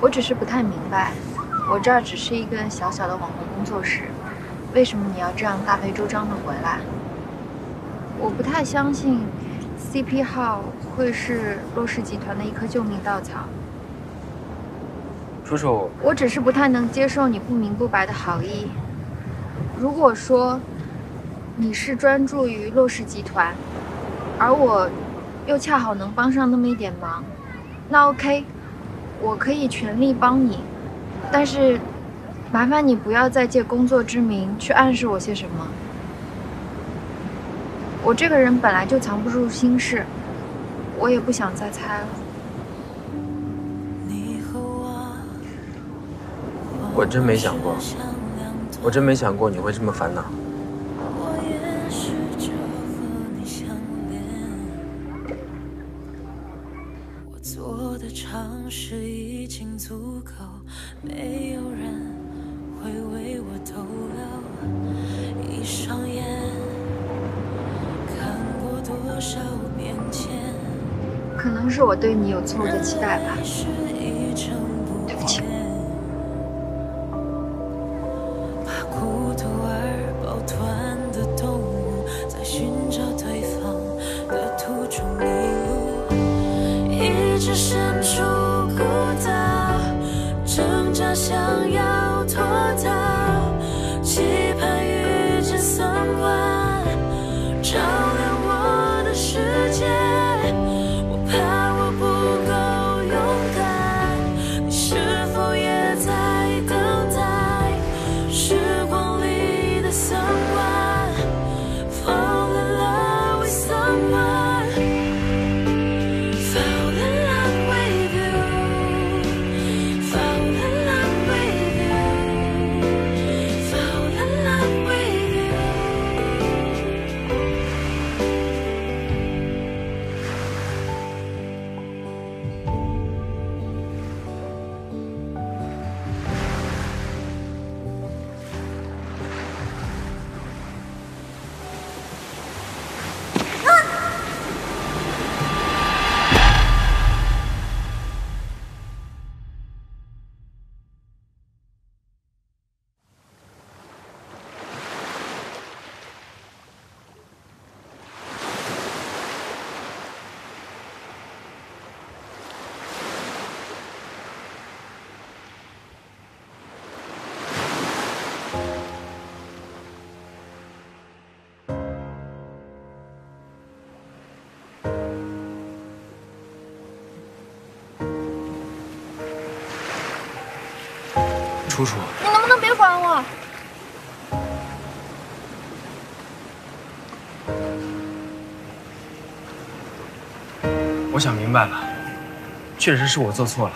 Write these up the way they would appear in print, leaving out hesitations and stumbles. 我只是不太明白，我这儿只是一个小小的网红工作室，为什么你要这样大费周章的回来？我不太相信 CP 号会是洛氏集团的一颗救命稻草。楚楚，我只是不太能接受你不明不白的好意。如果说你是专注于洛氏集团，而我又恰好能帮上那么一点忙，那 OK， 我可以全力帮你，但是麻烦你不要再借工作之名去暗示我些什么。我这个人本来就藏不住心事，我也不想再猜了。 我真没想过你会这么烦恼。可能是我对你有错误的期待吧。 楚楚，你能不能别管我？我想明白了，确实是我做错了，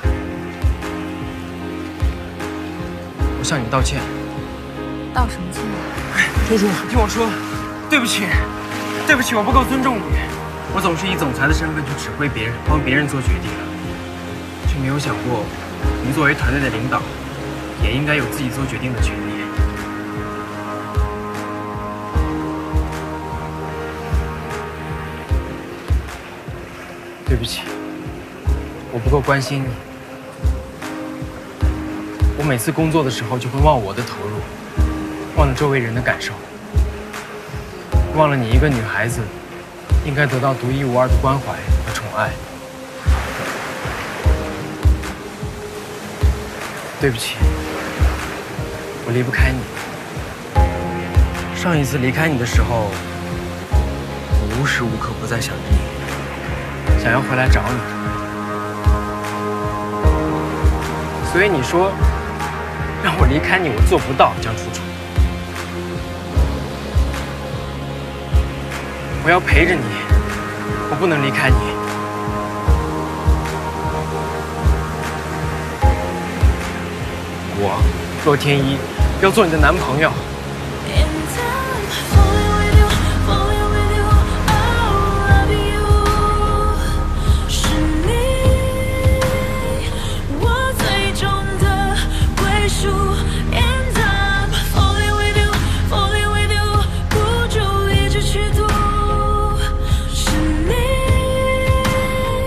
我向你道歉。道什么歉啊？楚楚，听我说，对不起，对不起，我不够尊重你，我总是以总裁的身份去指挥别人，帮别人做决定，却没有想过，您作为团队的领导。 也应该有自己做决定的权利。对不起，我不够关心你。我每次工作的时候就会忘我的投入，忘了周围人的感受，忘了你一个女孩子应该得到独一无二的关怀和宠爱。对不起。 我离不开你。上一次离开你的时候，我无时无刻不在想着你，想要回来找你。所以你说让我离开你，我做不到，江楚楚。我要陪着你，我不能离开你。 我，洛天依，要做你的男朋友。